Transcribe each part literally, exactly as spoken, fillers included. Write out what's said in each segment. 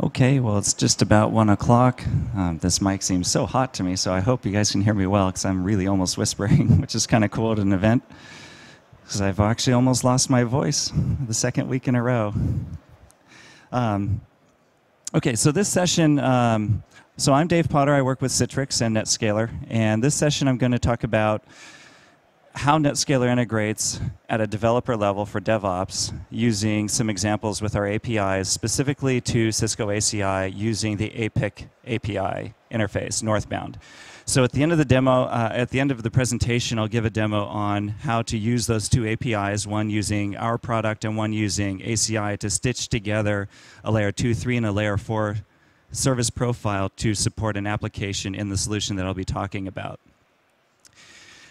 Okay, well, it's just about one o'clock. Um, this mic seems so hot to me, so I hope you guys can hear me well, because I'm really almost whispering, which is kind of cool at an event, because I've actually almost lost my voice the second week in a row. Um, okay, so this session, um, so I'm Dave Potter. I work with Citrix and Netscaler, and this session I'm going to talk about how Netscaler integrates at a developer level for DevOps using some examples with our A P Is, specifically to Cisco A C I using the A P I C A P I interface, northbound. So at the end of the demo, uh, at the end of the presentation, I'll give a demo on how to use those two A P Is, one using our product and one using A C I, to stitch together a layer two, three, and a layer four service profile to support an application in the solution that I'll be talking about.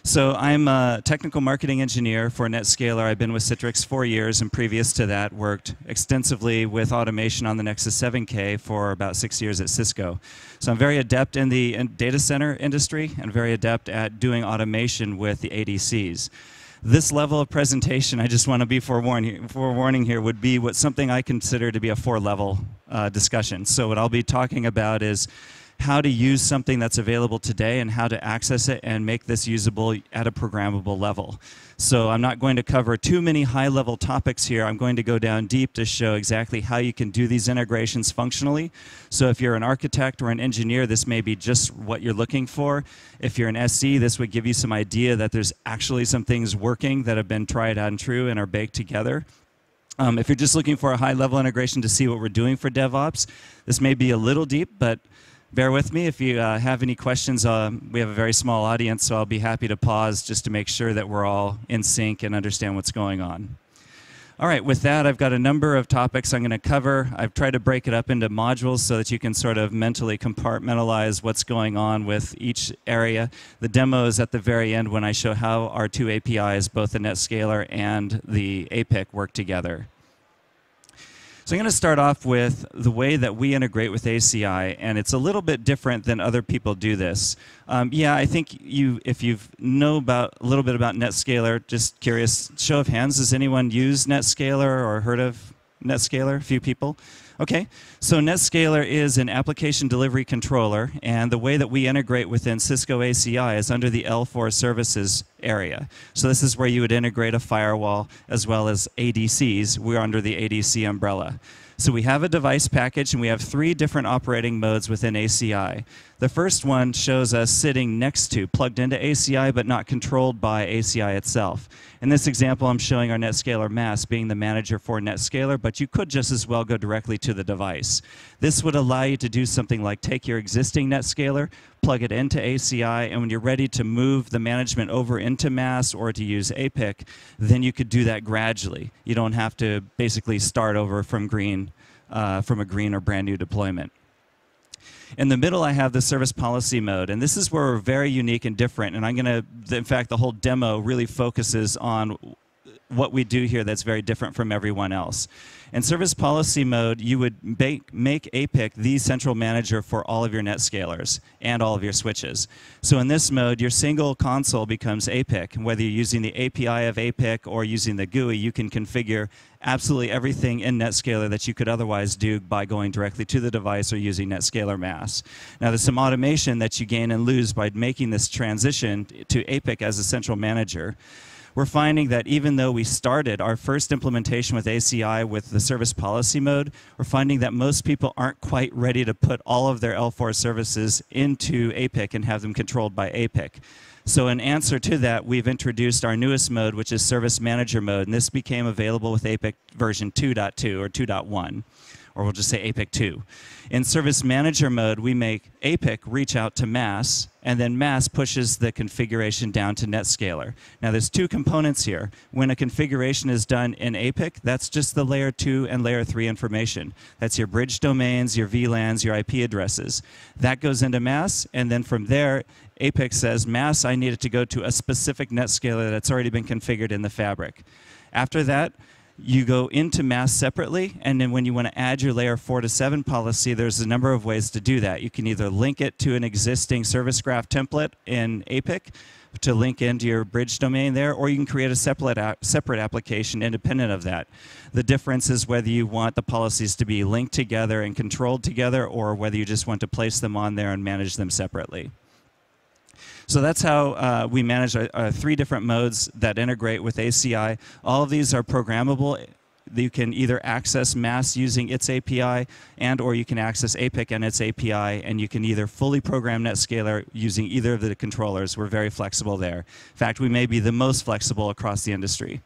So I'm a technical marketing engineer for Netscaler. I've been with Citrix four years, and previous to that worked extensively with automation on the Nexus seven K for about six years at Cisco. So I'm very adept in the data center industry and very adept at doing automation with the A D Cs. This level of presentation, I just want to be forewarning, forewarning here, would be what something I consider to be a four-level uh, discussion. So what I'll be talking about is how to use something that's available today and how to access it and make this usable at a programmable level. So I'm not going to cover too many high-level topics here. I'm going to go down deep to show exactly how you can do these integrations functionally. So if you're an architect or an engineer, this may be just what you're looking for. If you're an S E, this would give you some idea that there's actually some things working that have been tried and true and are baked together. Um, if you're just looking for a high-level integration to see what we're doing for DevOps, this may be a little deep, but bear with me. If you uh, have any questions, uh, we have a very small audience, so I'll be happy to pause just to make sure that we're all in sync and understand what's going on. All right, with that, I've got a number of topics I'm going to cover. I've tried to break it up into modules so that you can sort of mentally compartmentalize what's going on with each area. The demo is at the very end when I show how our two A P Is, both the Netscaler and the A P I C, work together. So I'm going to start off with the way that we integrate with A C I, and it's a little bit different than other people do this. Um, yeah, I think you, if you know about a little bit about Netscaler, just curious, show of hands, has anyone used Netscaler or heard of Netscaler? A few people. Okay, so Netscaler is an application delivery controller, and the way that we integrate within Cisco A C I is under the L four services area. So this is where you would integrate a firewall as well as A D Cs. We're under the A D C umbrella. So we have a device package, and we have three different operating modes within A C I. The first one shows us sitting next to, plugged into A C I, but not controlled by A C I itself. In this example, I'm showing our Netscaler M A S being the manager for Netscaler, but you could just as well go directly to the device. This would allow you to do something like take your existing Netscaler, plug it into A C I, and when you're ready to move the management over into M A S or to use A P I C, then you could do that gradually. You don't have to basically start over from green, uh, from a green or brand new deployment. In the middle, I have the service policy mode, and this is where we're very unique and different, and I'm going to, in fact, the whole demo really focuses on what we do here that's very different from everyone else. In service policy mode, you would make, make A P I C the central manager for all of your Netscalers and all of your switches. So in this mode, your single console becomes A P I C, and whether you're using the A P I of A P I C or using the G U I, you can configure absolutely everything in Netscaler that you could otherwise do by going directly to the device or using Netscaler M A S. Now, there's some automation that you gain and lose by making this transition to A P I C as a central manager. We're finding that even though we started our first implementation with A C I with the service policy mode, we're finding that most people aren't quite ready to put all of their L four services into A P I C and have them controlled by A P I C. So in answer to that, we've introduced our newest mode, which is service manager mode, and this became available with A P I C version two point two or two point one. Or we'll just say A P I C two. In service manager mode, we make A P I C reach out to M A S, and then M A S pushes the configuration down to Netscaler. Now, there's two components here. When a configuration is done in A P I C, that's just the layer two and layer three information. That's your bridge domains, your V LANs, your I P addresses. That goes into M A S, and then from there, A P I C says, M A S, I need it to go to a specific Netscaler that's already been configured in the fabric. After that, You go into mass separately, and then when you want to add your layer four to seven policy, there's a number of ways to do that. You can either link it to an existing service graph template in A P I C to link into your bridge domain there, or you can create a separate, a separate application independent of that. The difference is whether you want the policies to be linked together and controlled together, or whether you just want to place them on there and manage them separately. So that's how uh, we manage our, our three different modes that integrate with A C I. All of these are programmable. You can either access mass using its A P I, and or you can access A P I C and its A P I, and you can either fully program Netscaler using either of the controllers. We're very flexible there. In fact, we may be the most flexible across the industry.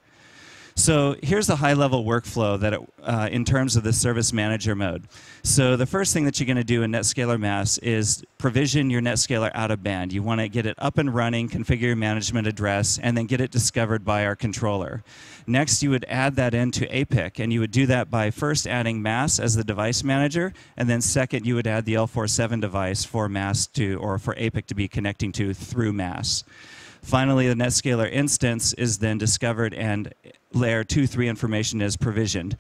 So here's the high-level workflow that it, uh, in terms of the service manager mode. So the first thing that you're going to do in Netscaler Mass is provision your Netscaler out of band. You want to get it up and running, configure your management address, and then get it discovered by our controller. Next, you would add that into A P I C, and you would do that by first adding Mass as the device manager, and then second, you would add the L forty-seven device for Mass to, or for A P I C to be connecting to through Mass. Finally, the Netscaler instance is then discovered and layer two, three information is provisioned.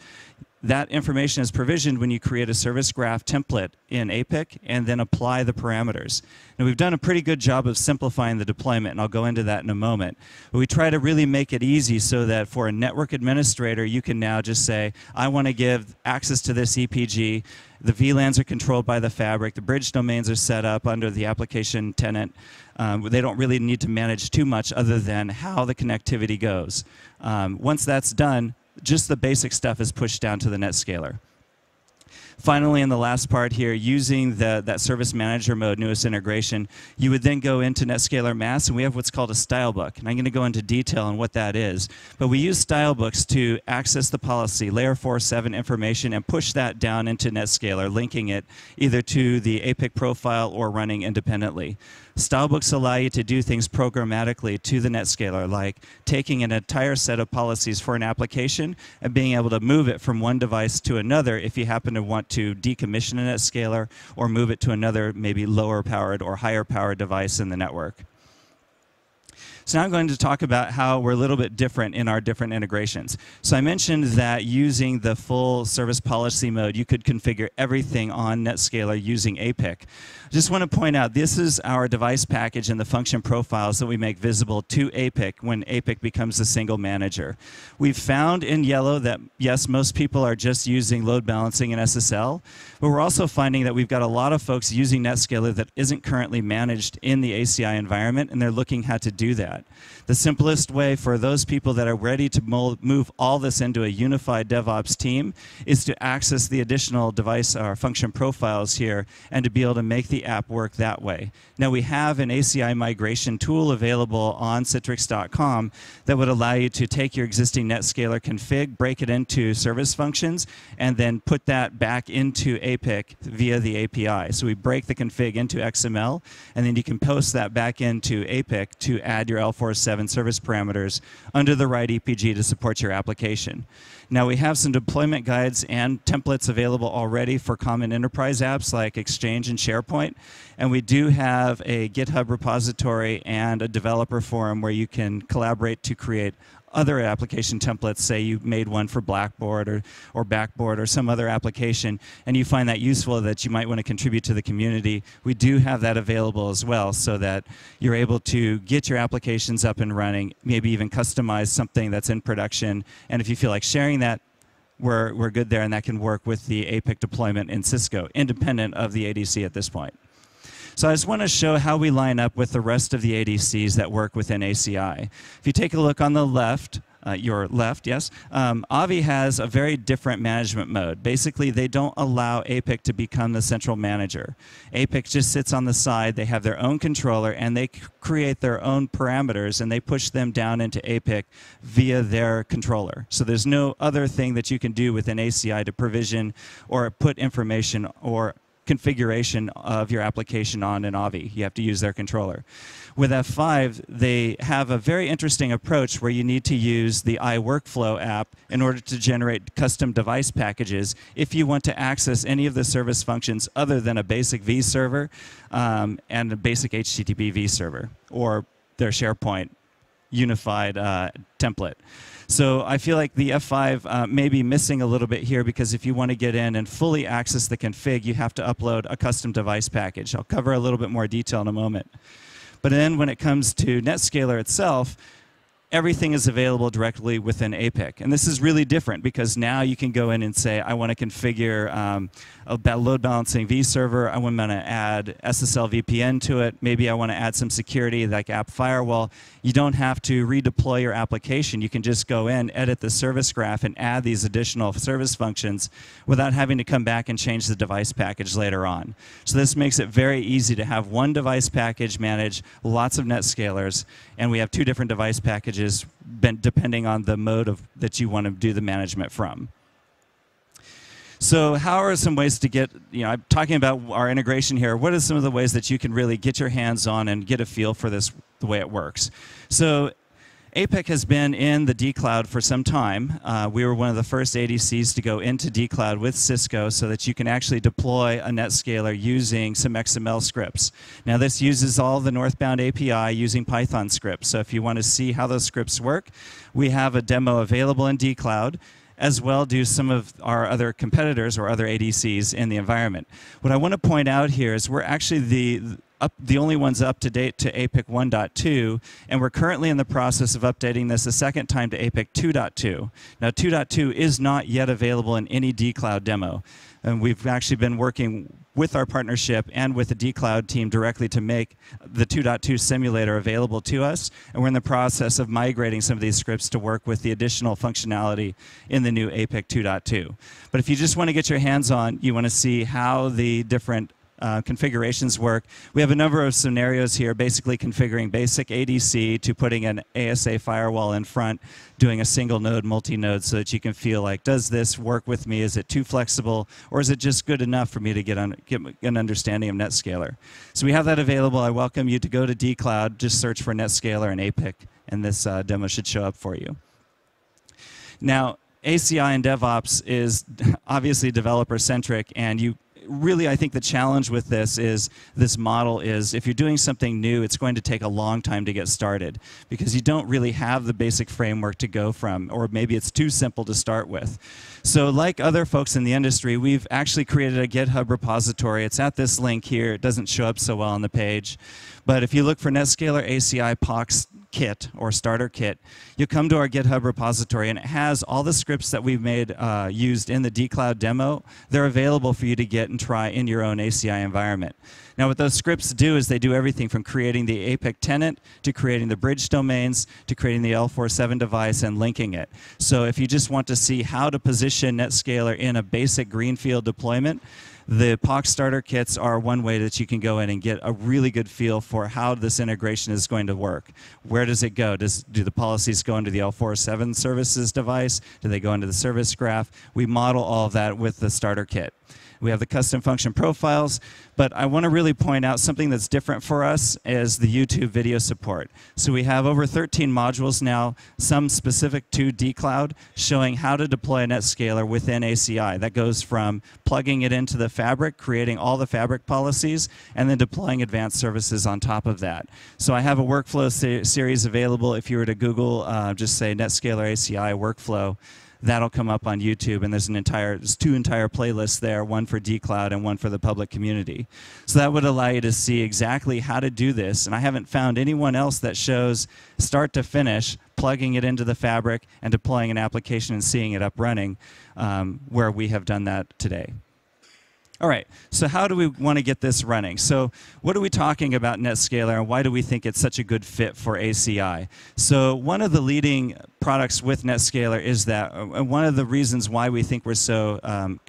That information is provisioned when you create a service graph template in A P I C and then apply the parameters. And we've done a pretty good job of simplifying the deployment, and I'll go into that in a moment. But we try to really make it easy so that for a network administrator, you can now just say, I want to give access to this E P G. The V LANs are controlled by the fabric. The bridge domains are set up under the application tenant. Um, they don't really need to manage too much other than how the connectivity goes. Um, once that's done, just the basic stuff is pushed down to the Netscaler. Finally, in the last part here, using the, that service manager mode, newest integration, you would then go into Netscaler Mass, and we have what's called a Stylebook. And I'm going to go into detail on what that is. But we use Stylebooks to access the policy, layer four, seven information, and push that down into Netscaler, linking it either to the A P I C profile or running independently. Stylebooks allow you to do things programmatically to the Netscaler, like taking an entire set of policies for an application and being able to move it from one device to another if you happen to want to decommission a Netscaler or move it to another maybe lower powered or higher powered device in the network. So now I'm going to talk about how we're a little bit different in our different integrations. So I mentioned that using the full service policy mode, you could configure everything on Netscaler using A P I C. Just want to point out, this is our device package and the function profiles that we make visible to A P I C when A P I C becomes the single manager. We've found in yellow that, yes, most people are just using load balancing and S S L, but we're also finding that we've got a lot of folks using Netscaler that isn't currently managed in the A C I environment, and they're looking how to do that. The simplest way for those people that are ready to move all this into a unified DevOps team is to access the additional device or function profiles here and to be able to make the app work that way. Now, we have an A C I migration tool available on citrix dot com that would allow you to take your existing Netscaler config, break it into service functions, and then put that back into A P I C via the A P I. So we break the config into X M L, and then you can post that back into A P I C to add your L forty-seven service parameters under the right E P G to support your application. Now, we have some deployment guides and templates available already for common enterprise apps like Exchange and SharePoint, and we do have a GitHub repository and a developer forum where you can collaborate to create other application templates. Say you made one for Blackboard or, or Backboard or some other application, and you find that useful that you might want to contribute to the community. We do have that available as well so that you're able to get your applications up and running, maybe even customize something that's in production. And if you feel like sharing that, we're, we're good there, and that can work with the A P I C deployment in Cisco, independent of the A D C at this point. So I just want to show how we line up with the rest of the A D Cs that work within A C I. If you take a look on the left, uh, your left, yes, um, Avi has a very different management mode. Basically, they don't allow A P I C to become the central manager. A P I C just sits on the side. They have their own controller, and they create their own parameters, and they push them down into A P I C via their controller. So there's no other thing that you can do within A C I to provision or put information or configuration of your application on an Avi. You have to use their controller. With F five, they have a very interesting approach where you need to use the iWorkflow app in order to generate custom device packages if you want to access any of the service functions other than a basic vServer um, and a basic H T T P vServer or their SharePoint unified uh, template. So I feel like the F five uh, may be missing a little bit here, because if you want to get in and fully access the config, you have to upload a custom device package. I'll cover a little bit more detail in a moment. But then when it comes to NetScaler itself, everything is available directly within A P I C. And this is really different, because now you can go in and say, I want to configure um, a load balancing vServer. I want to add S S L V P N to it. Maybe I want to add some security like App Firewall. You don't have to redeploy your application. You can just go in, edit the service graph, and add these additional service functions without having to come back and change the device package later on. So this makes it very easy to have one device package manage lots of NetScalers, and we have two different device packages depending on the mode of, that you want to do the management from. So how are some ways to get, you know, I'm talking about our integration here. What are some of the ways that you can really get your hands on and get a feel for this, the way it works? So A P I C has been in the dCloud for some time. Uh, we were one of the first A D Cs to go into dCloud with Cisco so that you can actually deploy a NetScaler using some X M L scripts. Now this uses all the northbound A P I using Python scripts. So if you want to see how those scripts work, we have a demo available in dCloud, as well do some of our other competitors or other A D Cs in the environment. What I want to point out here is we're actually the, up, the only ones up to date to A P I C one point two, and we're currently in the process of updating this a second time to A P I C two point two. Now two point two is not yet available in any dCloud demo, and we've actually been working with our partnership and with the dCloud team directly to make the two point two simulator available to us. And we're in the process of migrating some of these scripts to work with the additional functionality in the new A P I C two point two. But if you just want to get your hands on, you want to see how the different Uh, configurations work. We have a number of scenarios here, basically configuring basic A D C to putting an A S A firewall in front, doing a single node, multi-node, so that you can feel like, does this work with me? Is it too flexible? Or is it just good enough for me to get, un get an understanding of NetScaler? So we have that available. I welcome you to go to dCloud, just search for NetScaler and A P I C, and this uh, demo should show up for you. Now, A C I and DevOps is obviously developer-centric, and you really, I think the challenge with this is, this model is, if you're doing something new, it's going to take a long time to get started, because you don't really have the basic framework to go from, or maybe it's too simple to start with. So like other folks in the industry, we've actually created a GitHub repository. It's at this link here. It doesn't show up so well on the page. But if you look for NetScaler A C I P O X kit or starter kit, you come to our GitHub repository, and it has all the scripts that we've made uh, used in the dCloud demo. They're available for you to get and try in your own A C I environment. Now what those scripts do is they do everything from creating the A P I C tenant, to creating the bridge domains, to creating the L forty-seven device and linking it. So if you just want to see how to position NetScaler in a basic greenfield deployment, the P O X starter kits are one way that you can go in and get a really good feel for how this integration is going to work. Where does it go? Does, do the policies go into the L forty-seven services device? Do they go into the service graph? We model all of that with the starter kit. We have the custom function profiles, but I want to really point out something that's different for us is the YouTube video support. So we have over thirteen modules now, some specific to dCloud, showing how to deploy a NetScaler within A C I. That goes from plugging it into the fabric, creating all the fabric policies, and then deploying advanced services on top of that. So I have a workflow se series available. If you were to Google, uh, just say NetScaler A C I workflow. That'll come up on YouTube, and there's an entire, there's two entire playlists there, one for dCloud and one for the public community. So that would allow you to see exactly how to do this, and I haven't found anyone else that shows start to finish, plugging it into the fabric and deploying an application and seeing it up running, um, where we have done that today. All right, so how do we want to get this running? So what are we talking about NetScaler, and why do we think it's such a good fit for A C I? So one of the leading products with NetScaler is that, and one of the reasons why we think we're so um,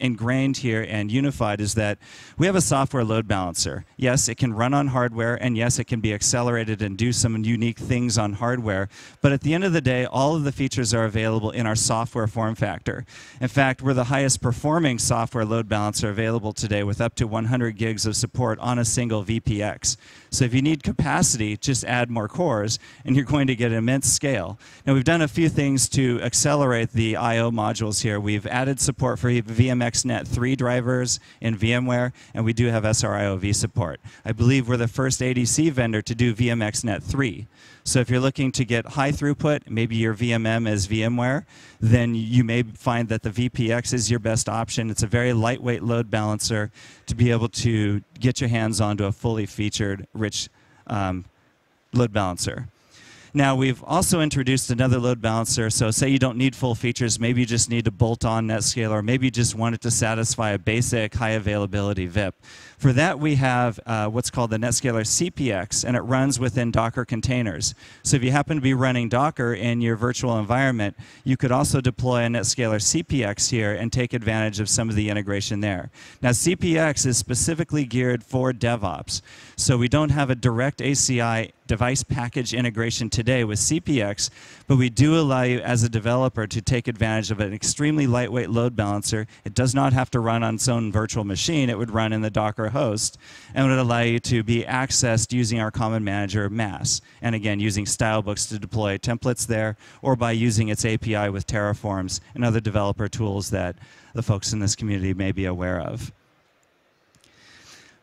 ingrained here and unified is that we have a software load balancer. Yes, it can run on hardware, and yes, it can be accelerated and do some unique things on hardware, but at the end of the day, all of the features are available in our software form factor. In fact, we're the highest performing software load balancer available today, with up to one hundred gigs of support on a single V P X. So if you need capacity, just add more cores, and you're going to get an immense scale. Now, we've done a few things to accelerate the I O modules here. We've added support for V M X V M X net three drivers in VMware, and we do have S R I O V support. I believe we're the first A D C vendor to do V M X net three. So if you're looking to get high throughput, maybe your V M M is VMware, then you may find that the V P X is your best option. It's a very lightweight load balancer to be able to get your hands onto a fully featured, rich um, load balancer. Now, we've also introduced another load balancer. So say you don't need full features. Maybe you just need to bolt on NetScaler. Maybe you just want it to satisfy a basic high availability V I P. For that, we have uh, what's called the NetScaler C P X, and it runs within Docker containers. So if you happen to be running Docker in your virtual environment, you could also deploy a NetScaler C P X here and take advantage of some of the integration there. Now, C P X is specifically geared for DevOps. So we don't have a direct A C I device package integration today with C P X, but we do allow you as a developer to take advantage of an extremely lightweight load balancer. It does not have to run on its own virtual machine. It would run in the Docker host, and it would allow you to be accessed using our common manager, Mass, and again, using Stylebooks to deploy templates there, or by using its A P I with Terraforms and other developer tools that the folks in this community may be aware of.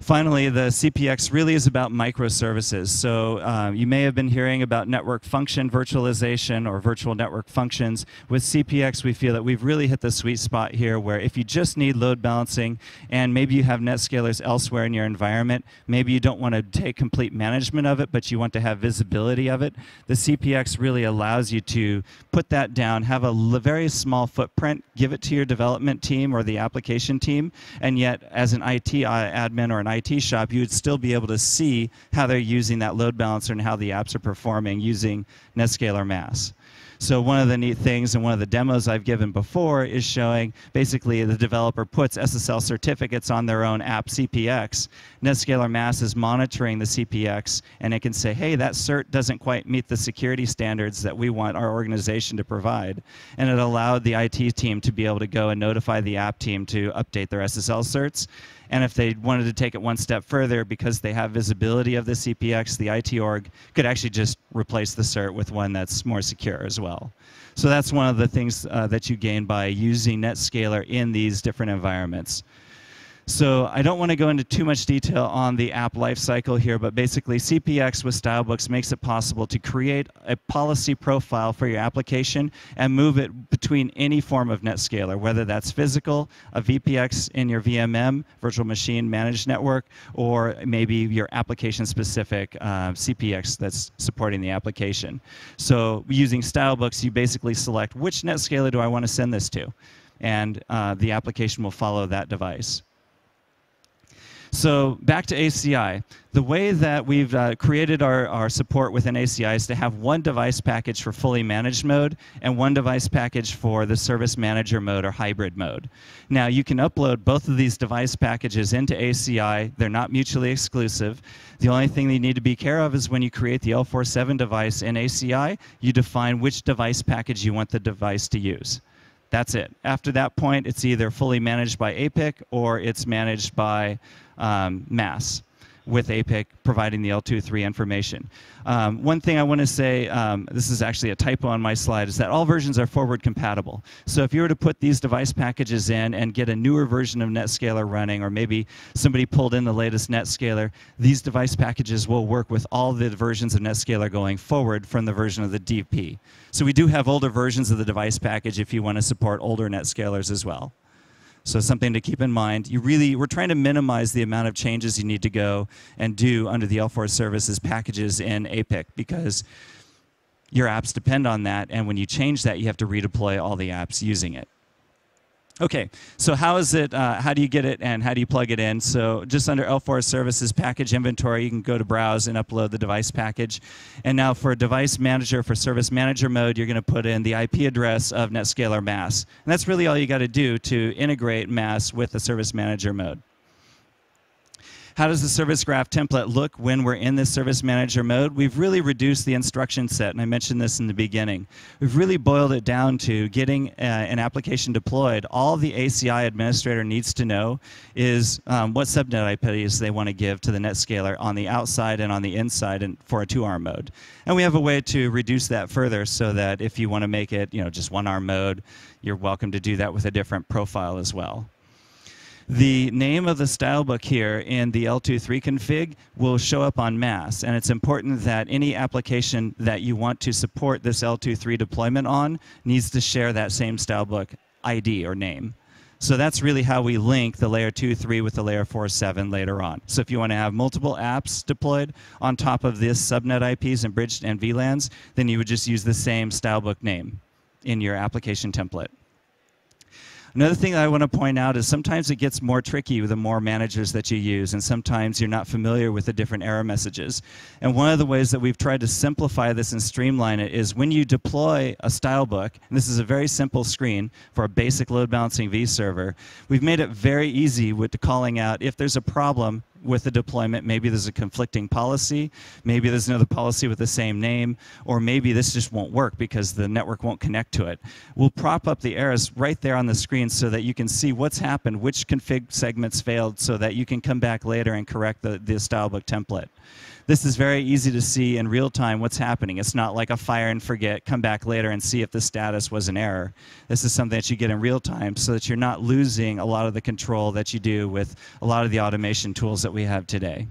Finally, the C P X really is about microservices. So uh, you may have been hearing about network function virtualization or virtual network functions. With C P X, we feel that we've really hit the sweet spot here where if you just need load balancing and maybe you have NetScalers elsewhere in your environment, maybe you don't want to take complete management of it, but you want to have visibility of it, the C P X really allows you to put that down, have a very small footprint, give it to your development team or the application team, and yet as an I T admin or an I T shop, you would still be able to see how they're using that load balancer and how the apps are performing using NetScaler Mass. So one of the neat things and one of the demos I've given before is showing basically the developer puts S S L certificates on their own app C P X. NetScaler Mass is monitoring the C P X, and it can say, hey, that cert doesn't quite meet the security standards that we want our organization to provide. And it allowed the I T team to be able to go and notify the app team to update their S S L certs. And if they wanted to take it one step further, because they have visibility of the C P X, the I T org could actually just replace the cert with one that's more secure as well. So that's one of the things uh, that you gain by using NetScaler in these different environments. So I don't want to go into too much detail on the app lifecycle here, but basically C P X with Stylebooks makes it possible to create a policy profile for your application and move it between any form of NetScaler, whether that's physical, a V P X in your V M M, virtual machine managed network, or maybe your application-specific uh, C P X that's supporting the application. So using Stylebooks, you basically select which NetScaler do I want to send this to, and uh, the application will follow that device. So back to A C I. The way that we've uh, created our, our support within A C I is to have one device package for fully managed mode and one device package for the service manager mode or hybrid mode. Now, you can upload both of these device packages into A C I. They're not mutually exclusive. The only thing that you need to be care of is when you create the L forty-seven device in A C I, you define which device package you want the device to use. That's it. After that point, it's either fully managed by A P I C or it's managed by um, Mass, with A P I C providing the L twenty-three information. Um, one thing I want to say, um, this is actually a typo on my slide, is that all versions are forward compatible. So if you were to put these device packages in and get a newer version of NetScaler running, or maybe somebody pulled in the latest NetScaler, these device packages will work with all the versions of NetScaler going forward from the version of the D P. So we do have older versions of the device package if you want to support older NetScalers as well. So something to keep in mind. You really, we're trying to minimize the amount of changes you need to go and do under the L four services packages in A P I C, because your apps depend on that, and when you change that, you have to redeploy all the apps using it. Okay, so how is it, uh, how do you get it, and how do you plug it in? So just under L four services package inventory, you can go to browse and upload the device package. And now for device manager, for service manager mode, you're going to put in the I P address of NetScaler Mass. And that's really all you got to do to integrate Mass with the service manager mode. How does the service graph template look when we're in this service manager mode? We've really reduced the instruction set, and I mentioned this in the beginning. We've really boiled it down to getting uh, an application deployed. All the A C I administrator needs to know is um, what subnet I Ps they want to give to the NetScaler on the outside and on the inside, and for a two-arm mode. And we have a way to reduce that further so that if you want to make it, you know, just one-arm mode, you're welcome to do that with a different profile as well. the name of the stylebook here in the L two three config will show up en masse, and it's important that any application that you want to support this L two three deployment on needs to share that same stylebook I D or name. So that's really how we link the layer two three with the layer four seven later on. So if you want to have multiple apps deployed on top of this subnet I Ps and bridged and V LANs, then you would just use the same stylebook name in your application template. Another thing that I want to point out is sometimes it gets more tricky the more managers that you use, and sometimes you're not familiar with the different error messages. And one of the ways that we've tried to simplify this and streamline it is when you deploy a stylebook, and this is a very simple screen for a basic load balancing vServer, we've made it very easy with calling out if there's a problem with the deployment. Maybe there's a conflicting policy, maybe there's another policy with the same name, or maybe this just won't work because the network won't connect to it. We'll prop up the errors right there on the screen so that you can see what's happened, which config segments failed, so that you can come back later and correct the, the stylebook template. This is very easy to see in real time what's happening. It's not like a fire and forget, come back later and see if the status was an error. This is something that you get in real time so that you're not losing a lot of the control that you do with a lot of the automation tools that we have today.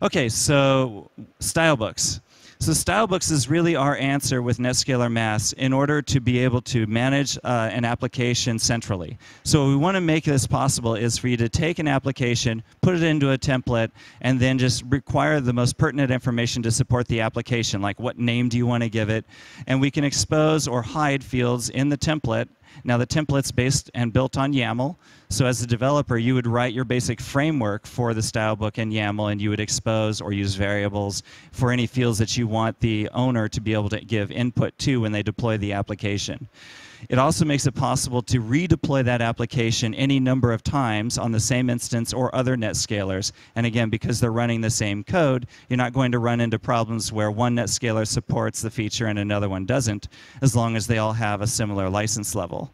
Okay, so Stylebooks. So Stylebooks is really our answer with Netscaler Mass in order to be able to manage uh, an application centrally. So what we want to make this possible is for you to take an application, put it into a template, and then just require the most pertinent information to support the application, like what name do you want to give it, and we can expose or hide fields in the template. Now the template's based and built on YAML, so as a developer you would write your basic framework for the stylebook in YAML, and you would expose or use variables for any fields that you want the owner to be able to give input to when they deploy the application. It also makes it possible to redeploy that application any number of times on the same instance or other NetScalers. And again, because they're running the same code, you're not going to run into problems where one NetScaler supports the feature and another one doesn't, as long as they all have a similar license level.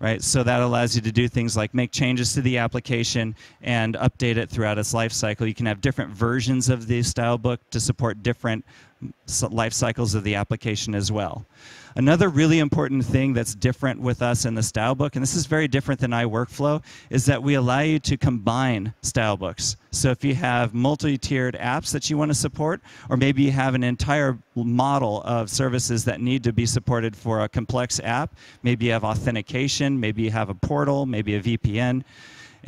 Right? So that allows you to do things like make changes to the application and update it throughout its life cycle. You can have different versions of the stylebook to support different life cycles of the application as well. Another really important thing that's different with us in the stylebook, and this is very different than iWorkflow, is that we allow you to combine stylebooks. So if you have multi-tiered apps that you want to support, or maybe you have an entire model of services that need to be supported for a complex app, maybe you have authentication, maybe you have a portal, maybe a V P N,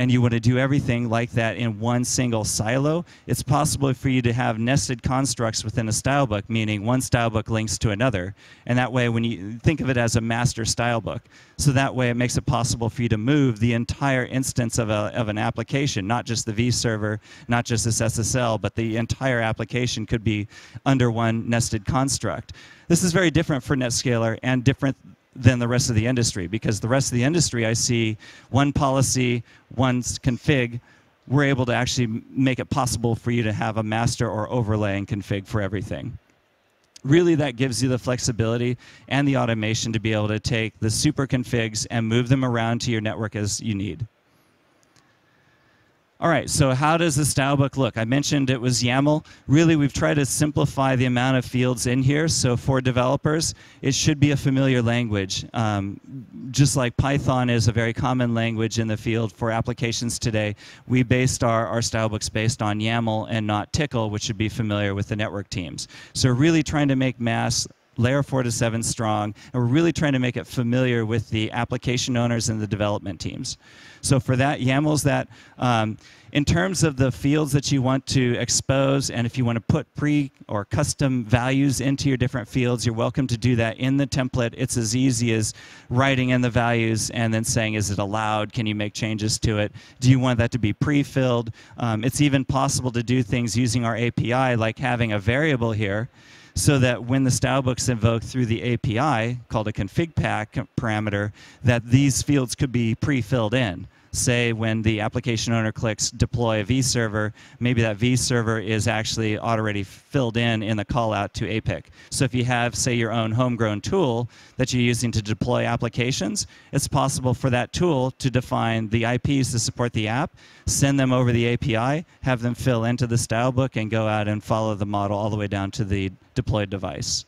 and you want to do everything like that in one single silo, it's possible for you to have nested constructs within a stylebook, meaning one stylebook links to another. And that way, when you think of it as a master stylebook. So that way, it makes it possible for you to move the entire instance of, a, of an application, not just the vServer, not just this S S L, but the entire application could be under one nested construct. This is very different for Netscaler and different than the rest of the industry, because the rest of the industry, I see one policy, one config. We're able to actually make it possible for you to have a master or overlay and config for everything. Really, that gives you the flexibility and the automation to be able to take the super configs and move them around to your network as you need. All right, so how does the stylebook look? I mentioned it was YAML. Really, we've tried to simplify the amount of fields in here. So for developers, it should be a familiar language. Um, just like Python is a very common language in the field for applications today, we based our, our stylebooks based on YAML and not Tickle, which should be familiar with the network teams. So really trying to make Mass layer four to seven strong, and we're really trying to make it familiar with the application owners and the development teams. So for that, YAML's that. Um, in terms of the fields that you want to expose, and if you want to put pre or custom values into your different fields, you're welcome to do that in the template. It's as easy as writing in the values and then saying, is it allowed? Can you make changes to it? Do you want that to be pre-filled? Um, it's even possible to do things using our A P I, like having a variable here, so that when the stylebooks invoke through the A P I, called a config pack parameter, that these fields could be pre-filled in. Say when the application owner clicks deploy a vServer, maybe that vServer is actually already filled in in the call out to A P I C. So if you have, say, your own homegrown tool that you're using to deploy applications, it's possible for that tool to define the I Ps to support the app, send them over the A P I, have them fill into the stylebook, and go out and follow the model all the way down to the deployed device.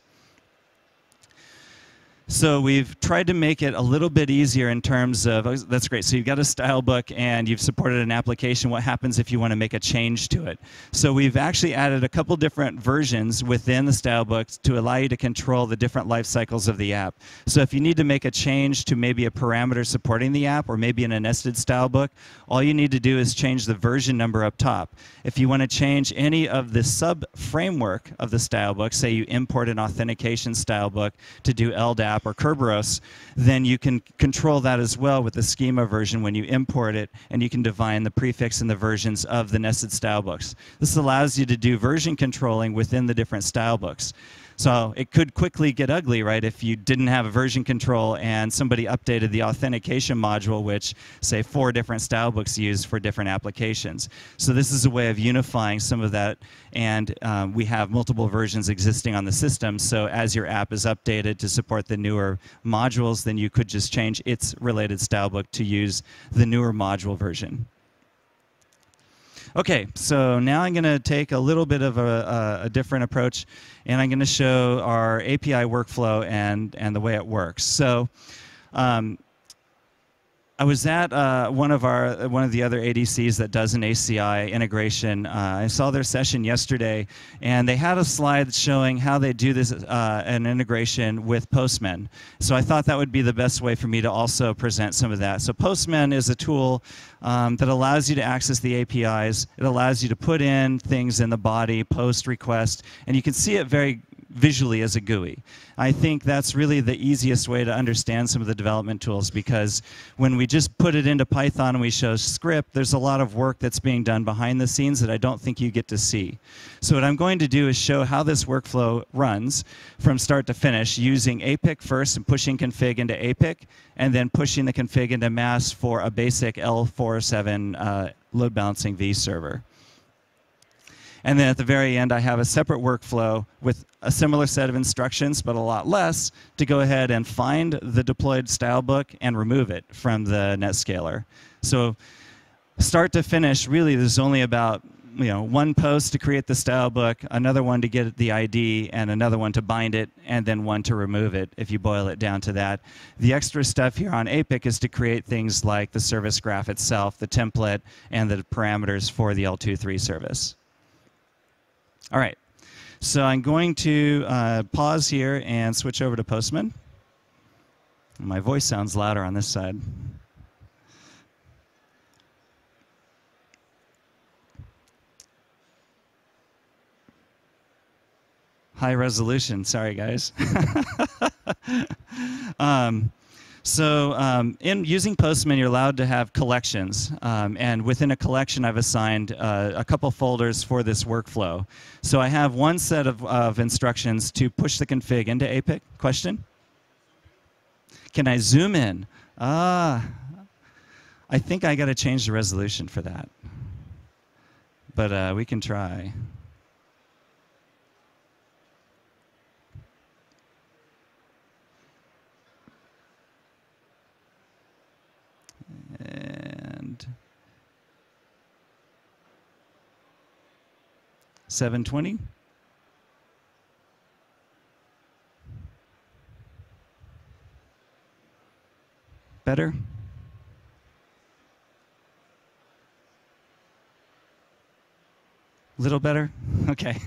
So we've tried to make it a little bit easier in terms of, that's great, so you've got a style book and you've supported an application. What happens if you want to make a change to it? So we've actually added a couple different versions within the style books to allow you to control the different life cycles of the app. So if you need to make a change to maybe a parameter supporting the app or maybe in a nested style book, all you need to do is change the version number up top. If you want to change any of the sub-framework of the style book, say you import an authentication style book to do L D A P or Kerberos, then you can control that as well with the schema version when you import it, and you can define the prefix and the versions of the nested stylebooks. This allows you to do version controlling within the different stylebooks. So it could quickly get ugly, right, if you didn't have a version control and somebody updated the authentication module, which, say, four different stylebooks use for different applications. So this is a way of unifying some of that, and um, we have multiple versions existing on the system, so as your app is updated to support the newer modules, then you could just change its related stylebook to use the newer module version. Okay, so now I'm going to take a little bit of a, a different approach, and I'm going to show our A P I workflow and, and the way it works. So um, I was at uh, one of our one of the other A D Cs that does an A C I integration. Uh, I saw their session yesterday, and they had a slide showing how they do this uh, an integration with Postman. So I thought that would be the best way for me to also present some of that. So Postman is a tool um, that allows you to access the A P Is. It allows you to put in things in the body, post, request, and you can see it very visually as a G U I. I think that's really the easiest way to understand some of the development tools, because when we just put it into Python and we show script, there's a lot of work that's being done behind the scenes that I don't think you get to see. So what I'm going to do is show how this workflow runs from start to finish using A P I C first and pushing config into A P I C, and then pushing the config into mass for a basic L four oh seven uh, load balancing vServer. And then at the very end, I have a separate workflow with a similar set of instructions, but a lot less, to go ahead and find the deployed stylebook and remove it from the Netscaler. So start to finish, really, there's only about you know one post to create the stylebook, another one to get the I D, and another one to bind it, and then one to remove it, if you boil it down to that. The extra stuff here on A P I C is to create things like the service graph itself, the template, and the parameters for the L two three service. All right, so I'm going to uh, pause here and switch over to Postman. My voice sounds louder on this side. High resolution, sorry guys. um, So um, in using Postman, you're allowed to have collections. Um, and within a collection, I've assigned uh, a couple folders for this workflow. So I have one set of, of instructions to push the config into A P I C. Question? Can I zoom in? Ah, I think I got to change the resolution for that. But uh, we can try. And seven twenty. Better. Little better. Okay.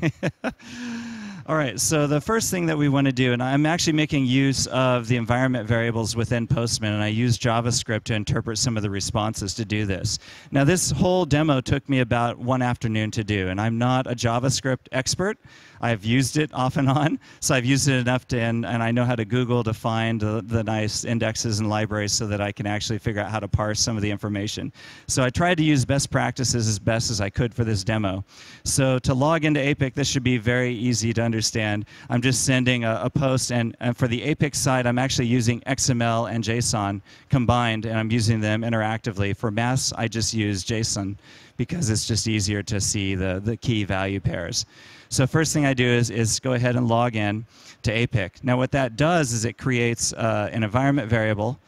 All right, so the first thing that we want to do, and I'm actually making use of the environment variables within Postman, and I use JavaScript to interpret some of the responses to do this. Now, this whole demo took me about one afternoon to do, and I'm not a JavaScript expert. I've used it off and on, so I've used it enough to, and, and I know how to Google to find the, the nice indexes and libraries so that I can actually figure out how to parse some of the information. So I tried to use best practices as best as I could for this demo. So to log into A P I C, this should be very easy to understand. Understand. I'm just sending a, a post, and, and for the A P I C side, I'm actually using X M L and JSON combined, and I'm using them interactively. For mass, I just use JSON because it's just easier to see the, the key value pairs. So first thing I do is, is go ahead and log in to A P I C. Now what that does is it creates uh, an environment variable,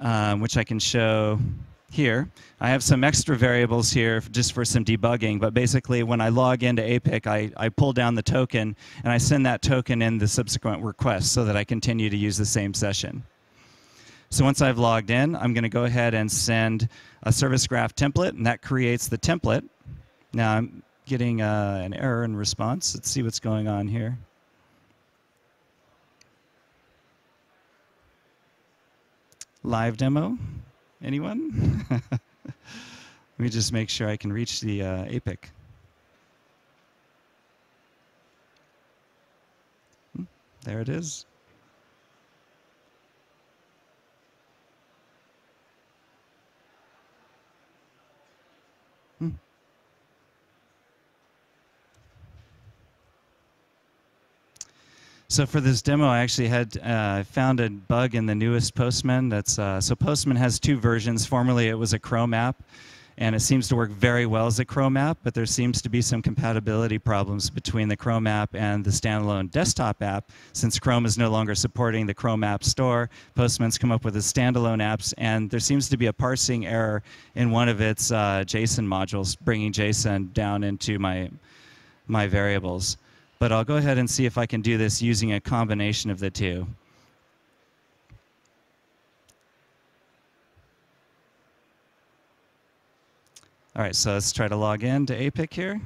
um, which I can show here. I have some extra variables here just for some debugging, but basically when I log into A P I C, I, I pull down the token and I send that token in the subsequent request so that I continue to use the same session. So once I've logged in, I'm going to go ahead and send a service graph template, and that creates the template. Now I'm getting uh, an error in response. Let's see what's going on here. Live demo? Anyone? Let me just make sure I can reach the uh, A P I C. Hmm, there it is. Hmm. So for this demo, I actually had uh, found a bug in the newest Postman. That's uh, so Postman has two versions. Formerly, it was a Chrome app, and it seems to work very well as a Chrome app, but there seems to be some compatibility problems between the Chrome app and the standalone desktop app. Since Chrome is no longer supporting the Chrome App Store, Postman's come up with the standalone apps, and there seems to be a parsing error in one of its uh, JSON modules, bringing JSON down into my, my variables. But I'll go ahead and see if I can do this using a combination of the two. All right, so let's try to log in to A P I C here.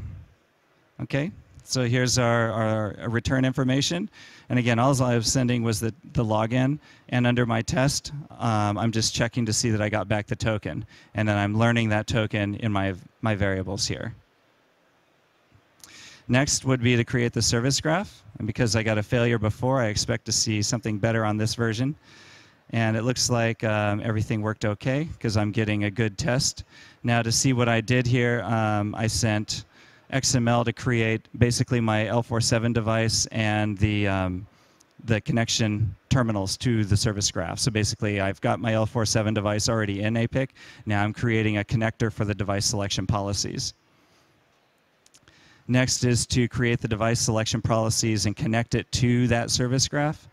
OK, so here's our, our return information. And again, all I was sending was the, the login. And under my test, um, I'm just checking to see that I got back the token. And then I'm learning that token in my, my variables here. Next would be to create the service graph. And because I got a failure before, I expect to see something better on this version. And it looks like um, everything worked OK, because I'm getting a good test. Now to see what I did here, um, I sent X M L to create basically my L forty-seven device and the, um, the connection terminals to the service graph. So basically, I've got my L forty-seven device already in A P I C. Now I'm creating a connector for the device selection policies. Next is to create the device selection policies and connect it to that service graph.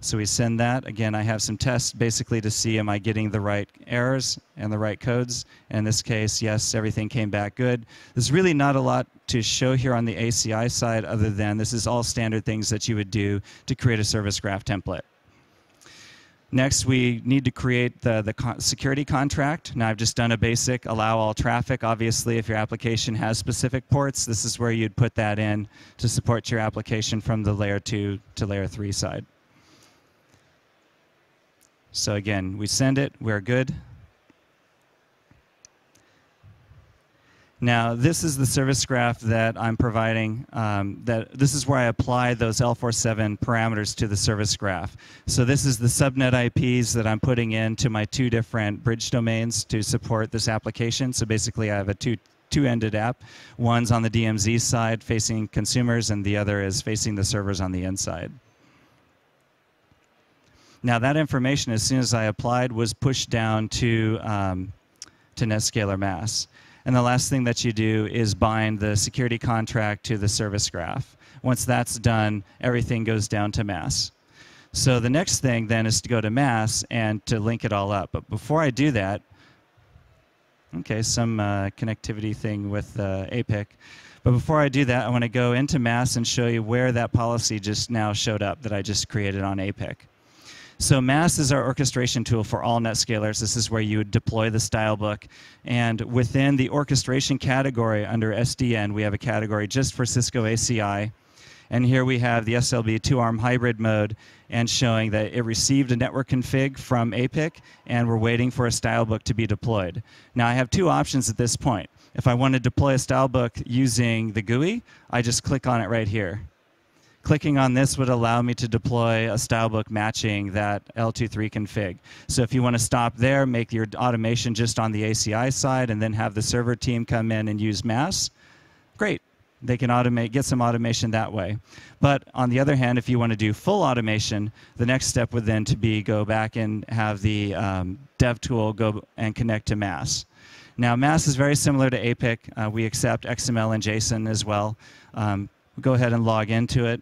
So we send that. Again, I have some tests basically to see am I getting the right errors and the right codes. And in this case, yes, everything came back good. There's really not a lot to show here on the A C I side other than this is all standard things that you would do to create a service graph template. Next, we need to create the, the con security contract. Now, I've just done a basic allow all traffic. Obviously, if your application has specific ports, this is where you'd put that in to support your application from the layer two to layer three side. So again, we send it. We're good. Now, this is the service graph that I'm providing. Um, that this is where I apply those L forty-seven parameters to the service graph. So this is the subnet I Ps that I'm putting into my two different bridge domains to support this application. So basically, I have a two, two-ended app. One's on the D M Z side facing consumers, and the other is facing the servers on the inside. Now, that information, as soon as I applied, was pushed down to, um, to Netscaler Mass. And the last thing that you do is bind the security contract to the service graph. Once that's done, everything goes down to mass. So the next thing then is to go to mass and to link it all up. But before I do that, OK, some uh, connectivity thing with uh, A P I C. But before I do that, I want to go into mass and show you where that policy just now showed up that I just created on A P I C. So mass is our orchestration tool for all NetScalers. This is where you would deploy the Stylebook. And within the orchestration category under S D N, we have a category just for Cisco A C I. And here we have the S L B two-arm hybrid mode and showing that it received a network config from A P I C, and we're waiting for a Stylebook to be deployed. Now, I have two options at this point. If I want to deploy a Stylebook using the G U I, I just click on it right here. Clicking on this would allow me to deploy a Stylebook matching that L twenty-three config. So if you want to stop there, make your automation just on the A C I side, and then have the server team come in and use mass, great. They can automate, get some automation that way. But on the other hand, if you want to do full automation, the next step would then to be go back and have the um, dev tool go and connect to mass. Now, mass is very similar to A P I C. Uh, we accept X M L and JSON as well. Um, go ahead and log into it.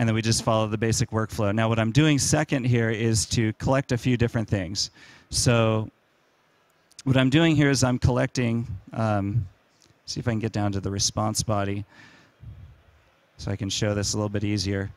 and then we just follow the basic workflow. Now, what I'm doing second here is to collect a few different things. So what I'm doing here is I'm collecting, um, see if I can get down to the response body so I can show this a little bit easier.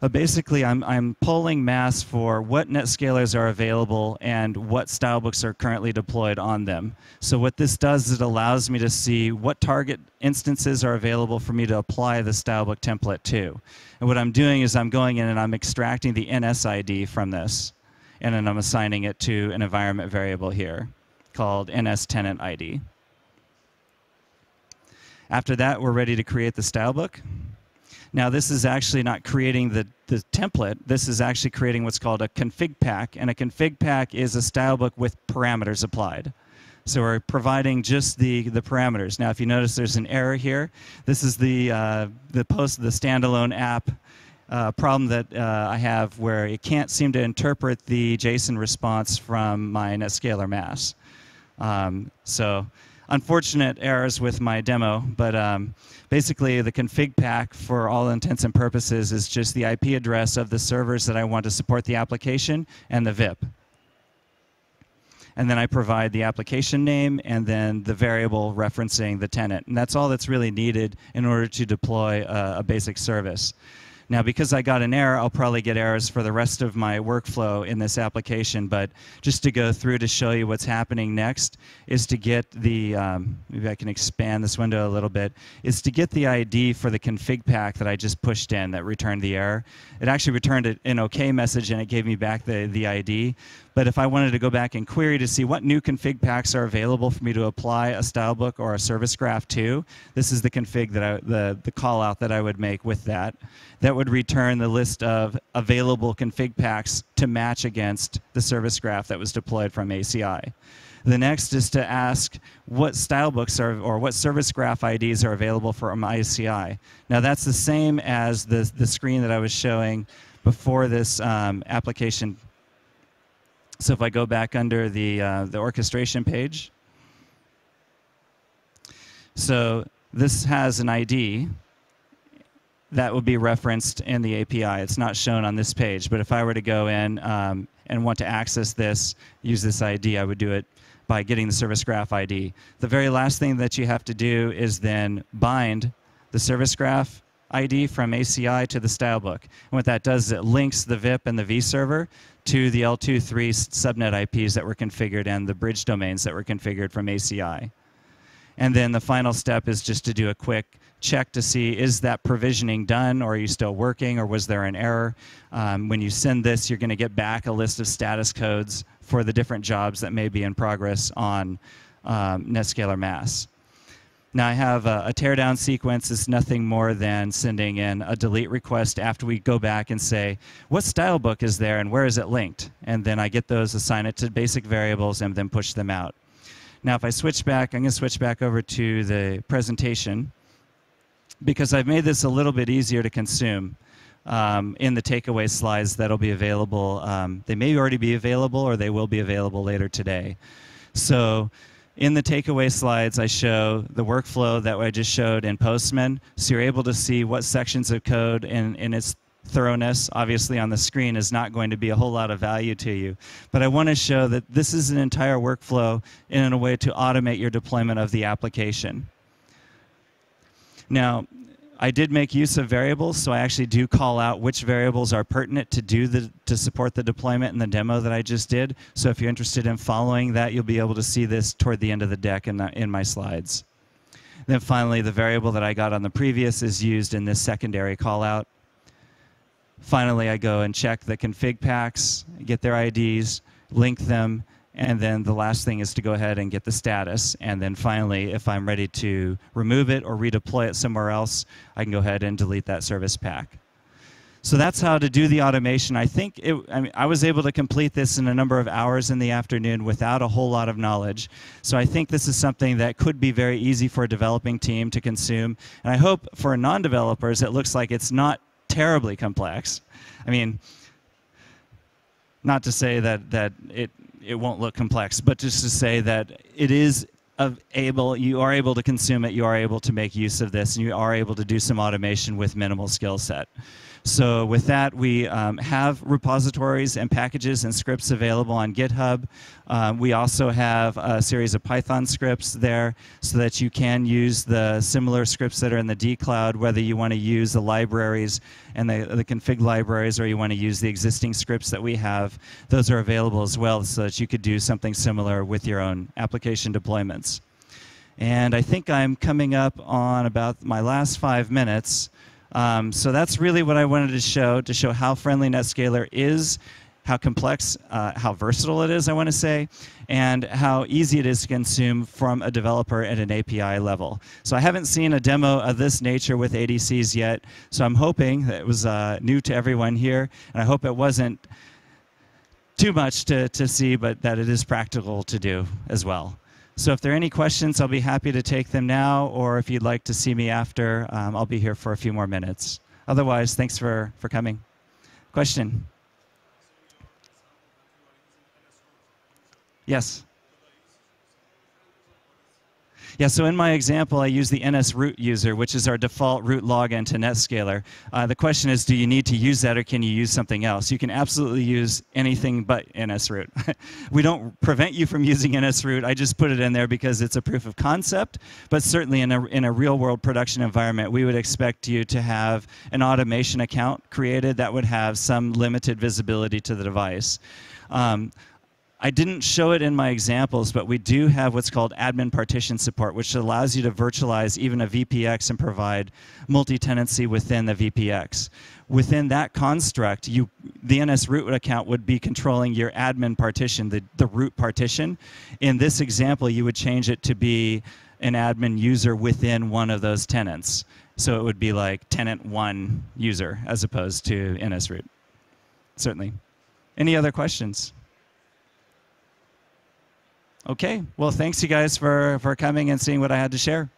But basically, I'm, I'm polling mass for what NetScalers are available and what Stylebooks are currently deployed on them. So what this does is it allows me to see what target instances are available for me to apply the Stylebook template to. And what I'm doing is I'm going in and I'm extracting the N S I D from this. And then I'm assigning it to an environment variable here called N S tenant I D. After that, we're ready to create the Stylebook. Now, this is actually not creating the, the template. This is actually creating what's called a config pack. And a config pack is a Stylebook with parameters applied. So we're providing just the, the parameters. Now, if you notice, there's an error here. This is the, uh, the post, the standalone app uh, problem that uh, I have where it can't seem to interpret the JSON response from my NetScaler mass. Um, so. Unfortunate errors with my demo, but um, basically the config pack for all intents and purposes is just the I P address of the servers that I want to support the application and the V I P. And then I provide the application name and then the variable referencing the tenant. And that's all that's really needed in order to deploy a, a basic service. Now, because I got an error, I'll probably get errors for the rest of my workflow in this application. But just to go through to show you what's happening next is to get the, um, maybe I can expand this window a little bit, is to get the I D for the config pack that I just pushed in that returned the error. It actually returned an OK message, and it gave me back the, the I D. But if I wanted to go back and query to see what new config packs are available for me to apply a Stylebook or a service graph to, this is the config, that I, the, the call out that I would make with that. That would return the list of available config packs to match against the service graph that was deployed from A C I. The next is to ask what Stylebooks are, or what service graph I Ds are available from A C I. Now, that's the same as the, the screen that I was showing before this um, application. So if I go back under the, uh, the orchestration page, so this has an I D. That would be referenced in the A P I. It's not shown on this page. But if I were to go in um, and want to access this, use this I D, I would do it by getting the service graph I D. The very last thing that you have to do is then bind the service graph I D from A C I to the Stylebook. And what that does is it links the V I P and the vServer to the L two three subnet I Ps that were configured and the bridge domains that were configured from A C I. And then the final step is just to do a quick check to see, is that provisioning done, or are you still working, or was there an error? Um, when you send this, you're going to get back a list of status codes for the different jobs that may be in progress on um, NetScaler Mass. Now, I have a, a teardown sequence. It's nothing more than sending in a delete request after we go back and say, what Stylebook is there, and where is it linked? And then I get those, assign it to basic variables, and then push them out. Now, if I switch back, I'm going to switch back over to the presentation, because I've made this a little bit easier to consume um, in the takeaway slides that'll be available. Um, they may already be available, or they will be available later today. So in the takeaway slides, I show the workflow that I just showed in Postman. So you're able to see what sections of code in, in its thoroughness, obviously, on the screen is not going to be a whole lot of value to you. But I want to show that this is an entire workflow in a way to automate your deployment of the application. Now, I did make use of variables, so I actually do call out which variables are pertinent to do the, to support the deployment and the demo that I just did. So if you're interested in following that, you'll be able to see this toward the end of the deck in, the, in my slides. Then finally, the variable that I got on the previous is used in this secondary callout. Finally, I go and check the config packs, get their I Ds, link them, and then the last thing is to go ahead and get the status. And then finally, if I'm ready to remove it or redeploy it somewhere else, I can go ahead and delete that service pack. So that's how to do the automation. I think it, I mean, I was able to complete this in a number of hours in the afternoon without a whole lot of knowledge. So I think this is something that could be very easy for a developing team to consume. And I hope for non-developers, it looks like it's not terribly complex. I mean, not to say that, that it, it won't look complex, but just to say that it is of able, you are able to consume it, you are able to make use of this, and you are able to do some automation with minimal skill set. So with that, we um, have repositories and packages and scripts available on GitHub. Um, we also have a series of Python scripts there so that you can use the similar scripts that are in the dCloud, whether you want to use the libraries and the, the config libraries, or you want to use the existing scripts that we have. Those are available as well so that you could do something similar with your own application deployments. And I think I'm coming up on about my last five minutes. Um, so that's really what I wanted to show, to show how friendly NetScaler is, how complex, uh, how versatile it is, I want to say, and how easy it is to consume from a developer at an A P I level. So I haven't seen a demo of this nature with A D Cs yet, so I'm hoping that it was uh, new to everyone here, and I hope it wasn't too much to, to see, but that it is practical to do as well. So if there are any questions, I'll be happy to take them now, or if you'd like to see me after, um, I'll be here for a few more minutes. Otherwise, thanks for, for coming. Question? Yes? Yeah, so in my example, I use the N S root user, which is our default root login to NetScaler. Uh, the question is, do you need to use that, or can you use something else? You can absolutely use anything but N S root. We don't prevent you from using N S root. I just put it in there because it's a proof of concept. But certainly in a, in a real-world production environment, we would expect you to have an automation account created that would have some limited visibility to the device. Um, I didn't show it in my examples, but we do have what's called admin partition support, which allows you to virtualize even a V P X and provide multi-tenancy within the V P X. Within that construct, you, the N S root account would be controlling your admin partition, the, the root partition. In this example, you would change it to be an admin user within one of those tenants. So it would be like tenant one user as opposed to N S root, certainly. Any other questions? Okay, well, thanks you guys for, for coming and seeing what I had to share.